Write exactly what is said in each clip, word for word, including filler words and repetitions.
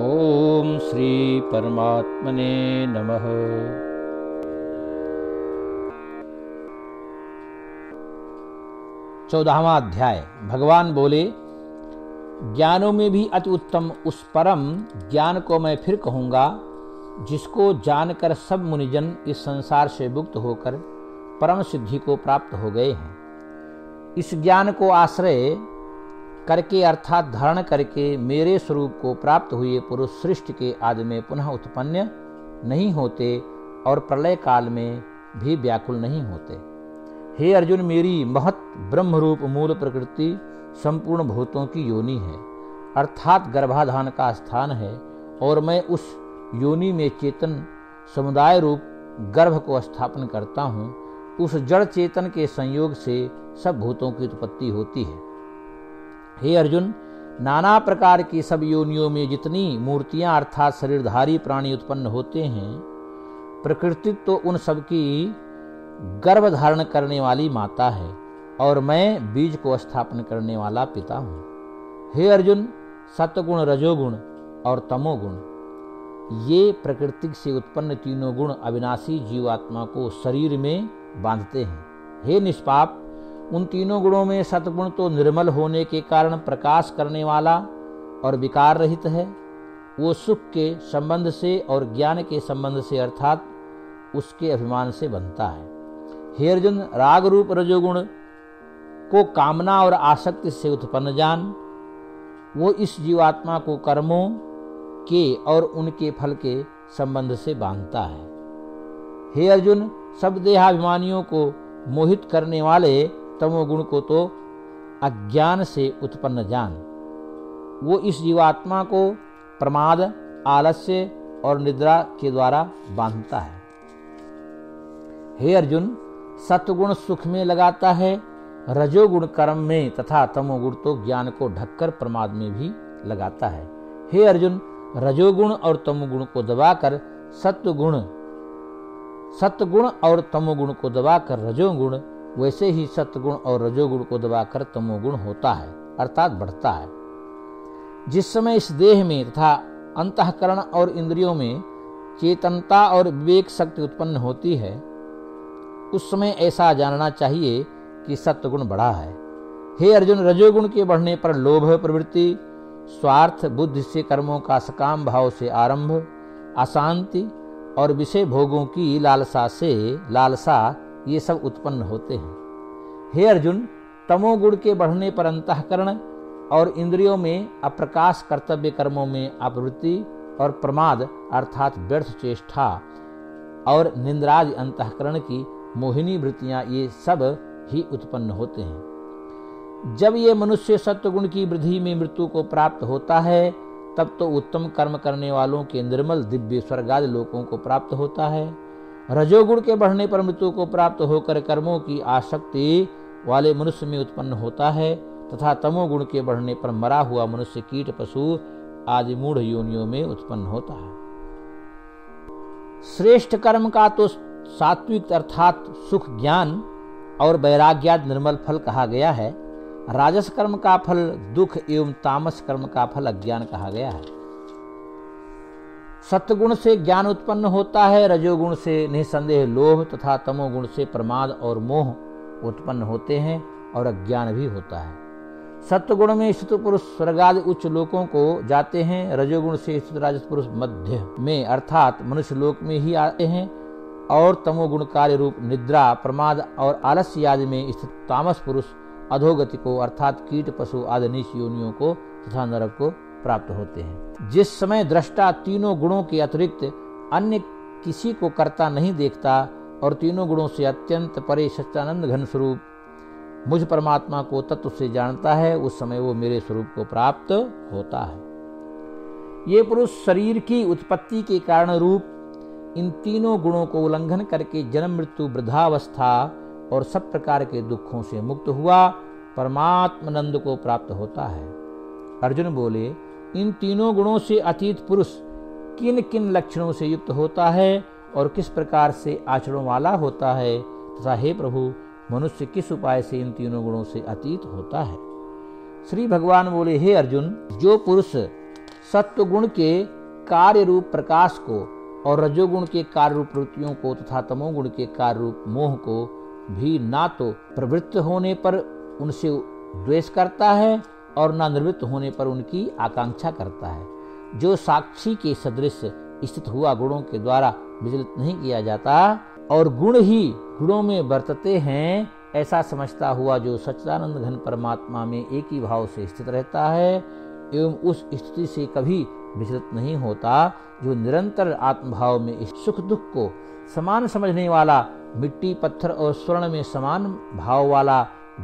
ओम श्री परमात्मने नमः। चौदहवां अध्याय। भगवान बोले, ज्ञानों में भी अति उत्तम उस परम ज्ञान को मैं फिर कहूँगा जिसको जानकर सब मुनिजन इस संसार से मुक्त होकर परम सिद्धि को प्राप्त हो गए हैं। इस ज्ञान को आश्रय करके अर्थात धारण करके मेरे स्वरूप को प्राप्त हुए पुरुष सृष्टि के आदि में पुनः उत्पन्न नहीं होते और प्रलय काल में भी व्याकुल नहीं होते। हे अर्जुन, मेरी महत ब्रह्मरूप मूल प्रकृति संपूर्ण भूतों की योनि है, अर्थात गर्भाधान का स्थान है, और मैं उस योनि में चेतन समुदाय रूप गर्भ को स्थापन करता हूँ। उस जड़ चेतन के संयोग से सब भूतों की उत्पत्ति होती है। हे अर्जुन, नाना प्रकार की सब योनियों में जितनी मूर्तियाँ अर्थात शरीरधारी प्राणी उत्पन्न होते हैं, प्रकृति तो उन सबकी गर्भ धारण करने वाली माता है और मैं बीज को स्थापन करने वाला पिता हूँ। हे अर्जुन, सत्वगुण, रजोगुण और तमोगुण ये प्रकृति से उत्पन्न तीनों गुण अविनाशी जीवात्मा को शरीर में बांधते हैं। हे निष्पाप, उन तीनों गुणों में सत्वगुण तो निर्मल होने के कारण प्रकाश करने वाला और विकार रहित है। वो सुख के संबंध से और ज्ञान के संबंध से अर्थात उसके अभिमान से बनता है। हे अर्जुन, राग रूप रजोगुण को कामना और आसक्ति से उत्पन्न जान। वो इस जीवात्मा को कर्मों के और उनके फल के संबंध से बांधता है। हे अर्जुन, सब देहाभिमानियों को मोहित करने वाले तमोगुण को तो अज्ञान से उत्पन्न जान। वो इस जीवात्मा को प्रमाद, आलस्य और निद्रा के द्वारा बांधता है। हे अर्जुन, सत्वगुण सुख में लगाता है, रजोगुण कर्म में तथा तमोगुण तो ज्ञान को ढककर प्रमाद में भी लगाता है। हे अर्जुन, रजोगुण और तमोगुण को दबाकर सत्वगुण सत्वगुण और तमोगुण को दबाकर रजोगुण, वैसे ही सत्वगुण और रजोगुण को दबाकर तमोगुण होता है अर्थात बढ़ता है। जिस समय इस देह में तथा अंतःकरण और इंद्रियों में चेतनता और विवेक शक्ति उत्पन्न होती है, उस समय ऐसा जानना चाहिए कि सत्वगुण बड़ा है। हे अर्जुन, रजोगुण के बढ़ने पर लोभ प्रवृत्ति, स्वार्थ बुद्धि से कर्मों का सकाम भाव से आरंभ, अशांति और विषय भोगों की लालसा से लालसा ये सब उत्पन्न होते हैं। हे अर्जुन, तमोगुण के बढ़ने पर अंतःकरण और इंद्रियों में अप्रकाश कर्तव्य कर्मों में आवृत्ति और प्रमाद अर्थात व्यर्थ चेष्टा और निंद्रादि अंतःकरण की मोहिनी वृत्तियाँ ये सब ही उत्पन्न होते हैं। जब ये मनुष्य सत्वगुण की वृद्धि में मृत्यु को प्राप्त होता है, तब तो उत्तम कर्म करने वालों के निर्मल दिव्य स्वर्गादि लोकों को प्राप्त होता है। रजोगुण के बढ़ने पर मृत्यु को प्राप्त होकर कर्मों की आसक्ति वाले मनुष्य में उत्पन्न होता है तथा तमोगुण के बढ़ने पर मरा हुआ मनुष्य कीट, पशु आदि मूढ़ योनियों में उत्पन्न होता है। श्रेष्ठ कर्म का तो सात्विक अर्थात सुख, ज्ञान और वैराग्याद निर्मल फल कहा गया है। राजस कर्म का फल दुख एवं तामस कर्म का फल अज्ञान कहा गया है। सत्वगुण से ज्ञान उत्पन्न होता है, रजोगुण से निसंदेह लोभ तथा तमोगुण से प्रमाद और मोह उत्पन्न होते हैं और अज्ञान भी होता है। सत्वगुण में स्थित पुरुष स्वर्गादि उच्च लोकों को जाते हैं, रजोगुण से स्थित राजस पुरुष मध्य में अर्थात मनुष्य लोक में ही आते हैं और तमोगुण कार्य रूप निद्रा, प्रमाद और आलस्य आदि में स्थित तामस पुरुष अधोगति को अर्थात कीट, पशु आदि नीच योनियों को तथा नरक को प्राप्त होते हैं। जिस समय दृष्टा तीनों गुणों के अतिरिक्त अन्य किसी को करता नहीं देखता और तीनों गुणों से अत्यंत परे सच्चानंद घन स्वरूप मुझ परमात्मा को तत्व से जानता है, उस समय वो मेरे स्वरूप को प्राप्त होता है। ये पुरुष शरीर की उत्पत्ति के कारण रूप इन तीनों गुणों को उल्लंघन करके जन्म, मृत्यु, वृद्धावस्था और सब प्रकार के दुखों से मुक्त हुआ परमात्मानंद को प्राप्त होता है। अर्जुन बोले, इन तीनों गुणों से अतीत पुरुष किन किन लक्षणों से युक्त होता है और किस प्रकार से आचरण वाला होता है तथा हे प्रभु, मनुष्य किस उपाय से इन तीनों गुणों से अतीत होता है। श्री भगवान बोले, हे अर्जुन, जो पुरुष सत्वगुण के कार्य रूप प्रकाश को और रजोगुण के कार्य रूप प्रवृत्तियों को तथा तमोगुण के कार्य रूप मोह को भी ना तो प्रवृत्त होने पर उनसे द्वेष करता है और ना निवृत्त होने पर उनकी आकांक्षा करता है। जो साक्षी के सदृश स्थित हुआ गुणों के द्वारा विचलित नहीं किया जाता और गुण ही गुणों में वर्तते हैं, ऐसा समझता हुआ जो सच्चिदानंद घन परमात्मा में एक ही भाव से स्थित रहता है एवं उस स्थिति से कभी विचलित नहीं होता, जो निरंतर आत्मभाव में इस सुख दुख को समान समझने वाला, मिट्टी पत्थर और स्वर्ण में समान भाव वाला,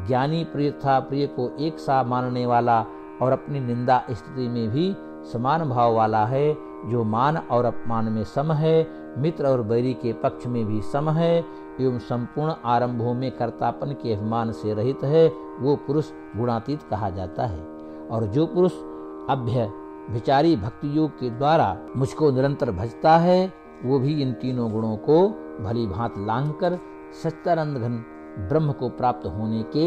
ज्ञानी प्रिय था प्रिय को एक सा मानने वाला और अपनी निंदा स्थिति में भी समान भाव वाला है, जो मान और अपमान में सम है, मित्र और बैरी के पक्ष में भी सम है एवं संपूर्ण आरंभों में कर्तापन के अभिमान से रहित है, वो पुरुष गुणातीत कहा जाता है। और जो पुरुष अभ्य विचारी भक्ति योग के द्वारा मुझको निरंतर भजता है, वो भी इन तीनों गुणों को भली भांत लांघकर सच्चिदानंद घन ब्रह्म को प्राप्त होने के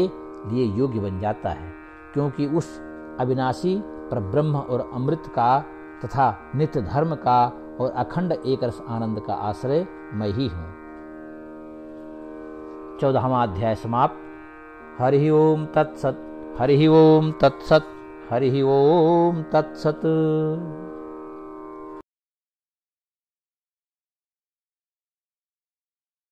लिए योग्य बन जाता है, क्योंकि उस अविनाशी परब्रह्म और अमृत का तथा नित्य धर्म का और अखंड एक रस आनंद का आश्रय मैं ही हूँ। चौदहवां अध्याय समाप्त। हरि ओम तत्सत, हरि ओम तत्सत, हरि ओम तत्सत।